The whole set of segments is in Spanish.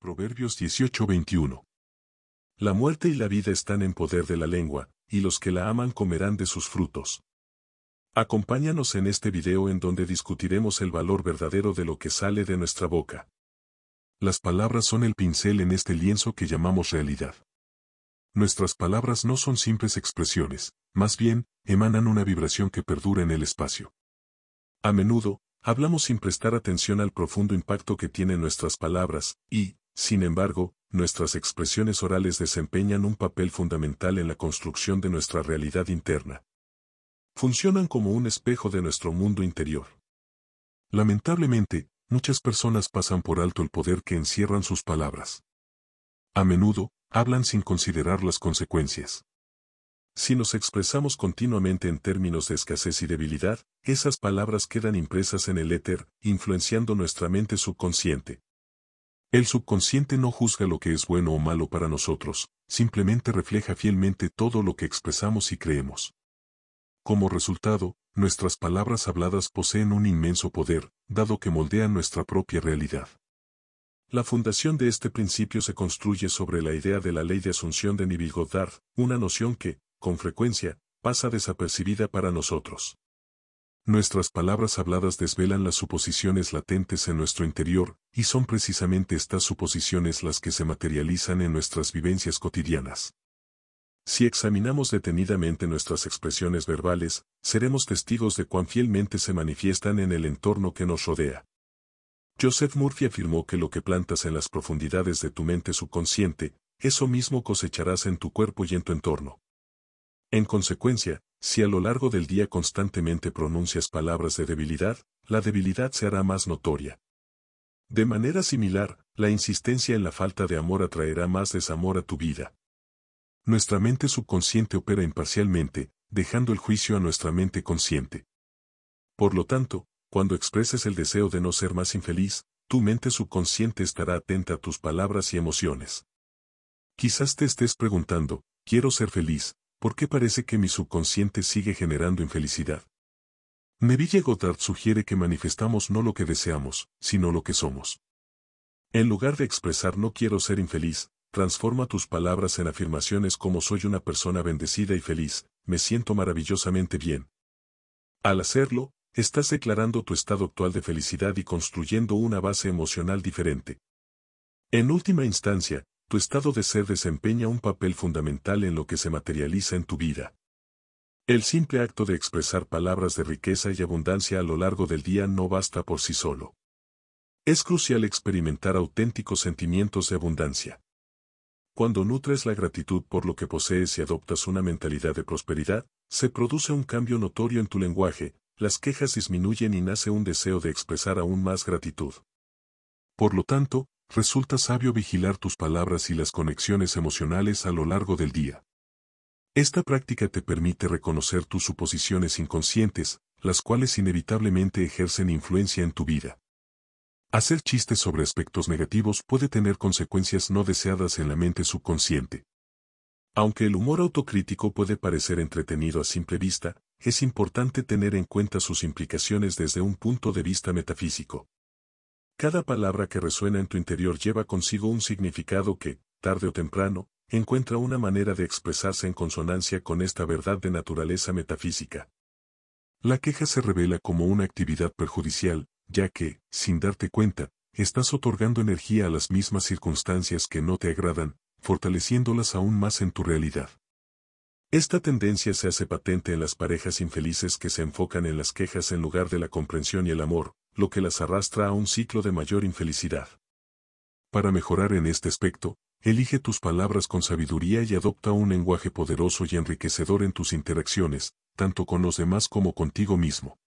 Proverbios 18:21. La muerte y la vida están en poder de la lengua, y los que la aman comerán de sus frutos. Acompáñanos en este video en donde discutiremos el valor verdadero de lo que sale de nuestra boca. Las palabras son el pincel en este lienzo que llamamos realidad. Nuestras palabras no son simples expresiones, más bien, emanan una vibración que perdura en el espacio. A menudo, hablamos sin prestar atención al profundo impacto que tienen nuestras palabras, y, sin embargo, nuestras expresiones orales desempeñan un papel fundamental en la construcción de nuestra realidad interna. Funcionan como un espejo de nuestro mundo interior. Lamentablemente, muchas personas pasan por alto el poder que encierran sus palabras. A menudo, hablan sin considerar las consecuencias. Si nos expresamos continuamente en términos de escasez y debilidad, esas palabras quedan impresas en el éter, influenciando nuestra mente subconsciente. El subconsciente no juzga lo que es bueno o malo para nosotros, simplemente refleja fielmente todo lo que expresamos y creemos. Como resultado, nuestras palabras habladas poseen un inmenso poder, dado que moldean nuestra propia realidad. La fundación de este principio se construye sobre la idea de la ley de asunción de Neville Goddard, una noción que, con frecuencia, pasa desapercibida para nosotros. Nuestras palabras habladas desvelan las suposiciones latentes en nuestro interior, y son precisamente estas suposiciones las que se materializan en nuestras vivencias cotidianas. Si examinamos detenidamente nuestras expresiones verbales, seremos testigos de cuán fielmente se manifiestan en el entorno que nos rodea. Joseph Murphy afirmó que lo que plantas en las profundidades de tu mente subconsciente, eso mismo cosecharás en tu cuerpo y en tu entorno. En consecuencia, si a lo largo del día constantemente pronuncias palabras de debilidad, la debilidad se hará más notoria. De manera similar, la insistencia en la falta de amor atraerá más desamor a tu vida. Nuestra mente subconsciente opera imparcialmente, dejando el juicio a nuestra mente consciente. Por lo tanto, cuando expreses el deseo de no ser más infeliz, tu mente subconsciente estará atenta a tus palabras y emociones. Quizás te estés preguntando, quiero ser feliz. ¿Por qué parece que mi subconsciente sigue generando infelicidad? Neville Goddard sugiere que manifestamos no lo que deseamos, sino lo que somos. En lugar de expresar no quiero ser infeliz, transforma tus palabras en afirmaciones como soy una persona bendecida y feliz, me siento maravillosamente bien. Al hacerlo, estás declarando tu estado actual de felicidad y construyendo una base emocional diferente. En última instancia, tu estado de ser desempeña un papel fundamental en lo que se materializa en tu vida. El simple acto de expresar palabras de riqueza y abundancia a lo largo del día no basta por sí solo. Es crucial experimentar auténticos sentimientos de abundancia. Cuando nutres la gratitud por lo que posees y adoptas una mentalidad de prosperidad, se produce un cambio notorio en tu lenguaje, las quejas disminuyen y nace un deseo de expresar aún más gratitud. Por lo tanto, resulta sabio vigilar tus palabras y las conexiones emocionales a lo largo del día. Esta práctica te permite reconocer tus suposiciones inconscientes, las cuales inevitablemente ejercen influencia en tu vida. Hacer chistes sobre aspectos negativos puede tener consecuencias no deseadas en la mente subconsciente. Aunque el humor autocrítico puede parecer entretenido a simple vista, es importante tener en cuenta sus implicaciones desde un punto de vista metafísico. Cada palabra que resuena en tu interior lleva consigo un significado que, tarde o temprano, encuentra una manera de expresarse en consonancia con esta verdad de naturaleza metafísica. La queja se revela como una actividad perjudicial, ya que, sin darte cuenta, estás otorgando energía a las mismas circunstancias que no te agradan, fortaleciéndolas aún más en tu realidad. Esta tendencia se hace patente en las parejas infelices que se enfocan en las quejas en lugar de la comprensión y el amor, lo que las arrastra a un ciclo de mayor infelicidad. Para mejorar en este aspecto, elige tus palabras con sabiduría y adopta un lenguaje poderoso y enriquecedor en tus interacciones, tanto con los demás como contigo mismo.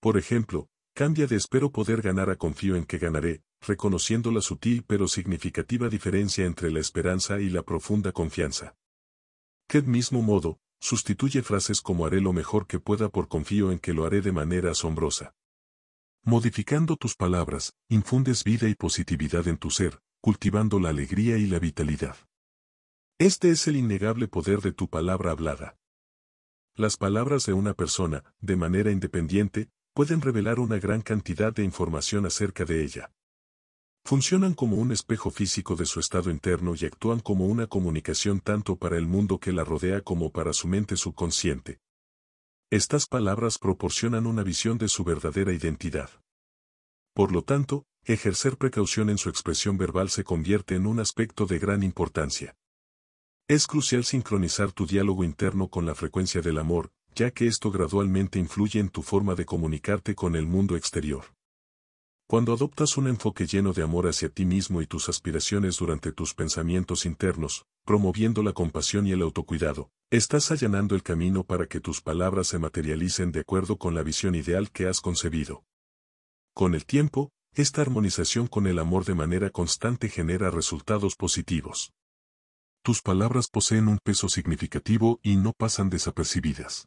Por ejemplo, cambia de espero poder ganar a confío en que ganaré, reconociendo la sutil pero significativa diferencia entre la esperanza y la profunda confianza. Del mismo modo, sustituye frases como haré lo mejor que pueda por confío en que lo haré de manera asombrosa. Modificando tus palabras, infundes vida y positividad en tu ser, cultivando la alegría y la vitalidad. Este es el innegable poder de tu palabra hablada. Las palabras de una persona, de manera independiente, pueden revelar una gran cantidad de información acerca de ella. Funcionan como un espejo físico de su estado interno y actúan como una comunicación tanto para el mundo que la rodea como para su mente subconsciente. Estas palabras proporcionan una visión de su verdadera identidad. Por lo tanto, ejercer precaución en su expresión verbal se convierte en un aspecto de gran importancia. Es crucial sincronizar tu diálogo interno con la frecuencia del amor, ya que esto gradualmente influye en tu forma de comunicarte con el mundo exterior. Cuando adoptas un enfoque lleno de amor hacia ti mismo y tus aspiraciones durante tus pensamientos internos, promoviendo la compasión y el autocuidado, estás allanando el camino para que tus palabras se materialicen de acuerdo con la visión ideal que has concebido. Con el tiempo, esta armonización con el amor de manera constante genera resultados positivos. Tus palabras poseen un peso significativo y no pasan desapercibidas.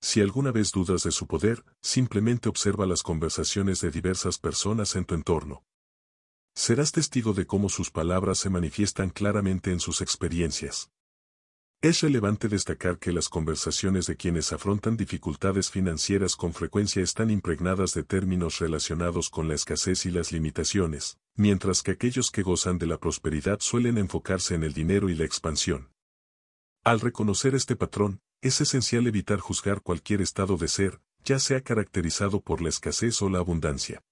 Si alguna vez dudas de su poder, simplemente observa las conversaciones de diversas personas en tu entorno. Serás testigo de cómo sus palabras se manifiestan claramente en sus experiencias. Es relevante destacar que las conversaciones de quienes afrontan dificultades financieras con frecuencia están impregnadas de términos relacionados con la escasez y las limitaciones, mientras que aquellos que gozan de la prosperidad suelen enfocarse en el dinero y la expansión. Al reconocer este patrón, es esencial evitar juzgar cualquier estado de ser, ya sea caracterizado por la escasez o la abundancia.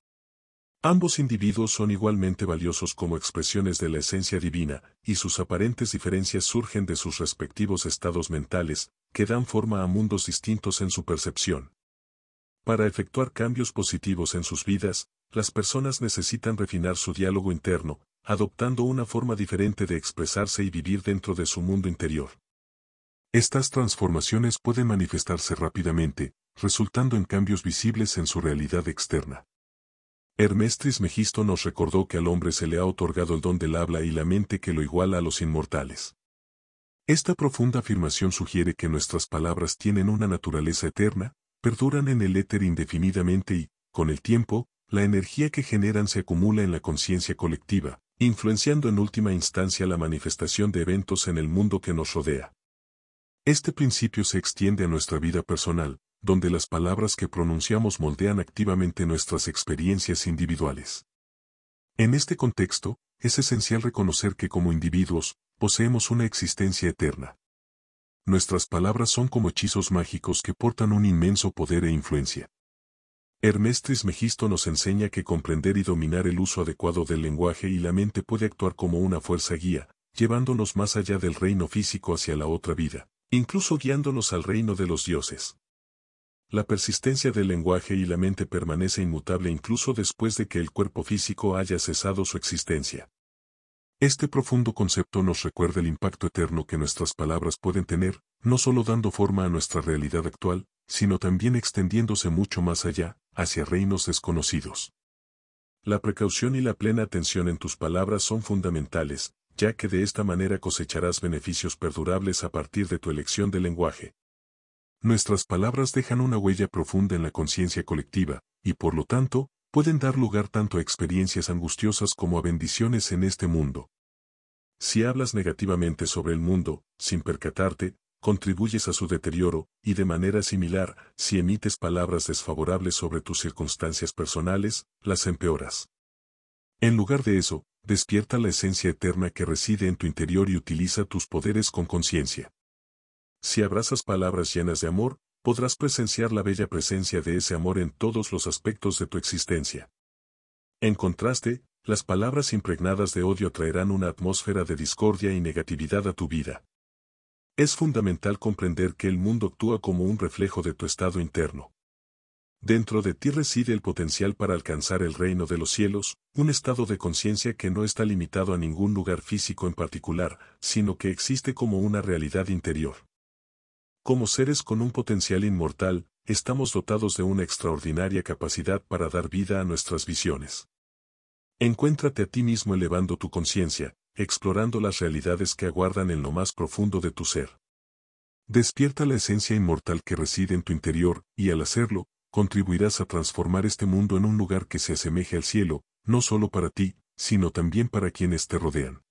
Ambos individuos son igualmente valiosos como expresiones de la esencia divina, y sus aparentes diferencias surgen de sus respectivos estados mentales, que dan forma a mundos distintos en su percepción. Para efectuar cambios positivos en sus vidas, las personas necesitan refinar su diálogo interno, adoptando una forma diferente de expresarse y vivir dentro de su mundo interior. Estas transformaciones pueden manifestarse rápidamente, resultando en cambios visibles en su realidad externa. Hermes Trismegisto nos recordó que al hombre se le ha otorgado el don del habla y la mente que lo iguala a los inmortales. Esta profunda afirmación sugiere que nuestras palabras tienen una naturaleza eterna, perduran en el éter indefinidamente y, con el tiempo, la energía que generan se acumula en la conciencia colectiva, influenciando en última instancia la manifestación de eventos en el mundo que nos rodea. Este principio se extiende a nuestra vida personal, donde las palabras que pronunciamos moldean activamente nuestras experiencias individuales. En este contexto, es esencial reconocer que como individuos, poseemos una existencia eterna. Nuestras palabras son como hechizos mágicos que portan un inmenso poder e influencia. Hermes Trismegisto nos enseña que comprender y dominar el uso adecuado del lenguaje y la mente puede actuar como una fuerza guía, llevándonos más allá del reino físico hacia la otra vida, incluso guiándonos al reino de los dioses. La persistencia del lenguaje y la mente permanece inmutable incluso después de que el cuerpo físico haya cesado su existencia. Este profundo concepto nos recuerda el impacto eterno que nuestras palabras pueden tener, no solo dando forma a nuestra realidad actual, sino también extendiéndose mucho más allá, hacia reinos desconocidos. La precaución y la plena atención en tus palabras son fundamentales, ya que de esta manera cosecharás beneficios perdurables a partir de tu elección de lenguaje. Nuestras palabras dejan una huella profunda en la conciencia colectiva, y por lo tanto, pueden dar lugar tanto a experiencias angustiosas como a bendiciones en este mundo. Si hablas negativamente sobre el mundo, sin percatarte, contribuyes a su deterioro, y de manera similar, si emites palabras desfavorables sobre tus circunstancias personales, las empeoras. En lugar de eso, despierta la esencia eterna que reside en tu interior y utiliza tus poderes con conciencia. Si abrazas palabras llenas de amor, podrás presenciar la bella presencia de ese amor en todos los aspectos de tu existencia. En contraste, las palabras impregnadas de odio traerán una atmósfera de discordia y negatividad a tu vida. Es fundamental comprender que el mundo actúa como un reflejo de tu estado interno. Dentro de ti reside el potencial para alcanzar el reino de los cielos, un estado de conciencia que no está limitado a ningún lugar físico en particular, sino que existe como una realidad interior. Como seres con un potencial inmortal, estamos dotados de una extraordinaria capacidad para dar vida a nuestras visiones. Encuéntrate a ti mismo elevando tu conciencia, explorando las realidades que aguardan en lo más profundo de tu ser. Despierta la esencia inmortal que reside en tu interior, y al hacerlo, contribuirás a transformar este mundo en un lugar que se asemeje al cielo, no solo para ti, sino también para quienes te rodean.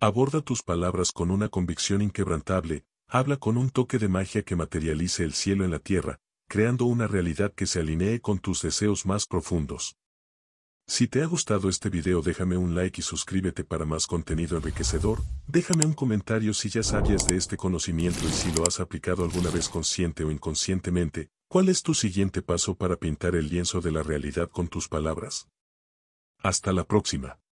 Aborda tus palabras con una convicción inquebrantable, habla con un toque de magia que materialice el cielo en la tierra, creando una realidad que se alinee con tus deseos más profundos. Si te ha gustado este video, déjame un like y suscríbete para más contenido enriquecedor, déjame un comentario si ya sabías de este conocimiento y si lo has aplicado alguna vez consciente o inconscientemente, ¿cuál es tu siguiente paso para pintar el lienzo de la realidad con tus palabras? Hasta la próxima.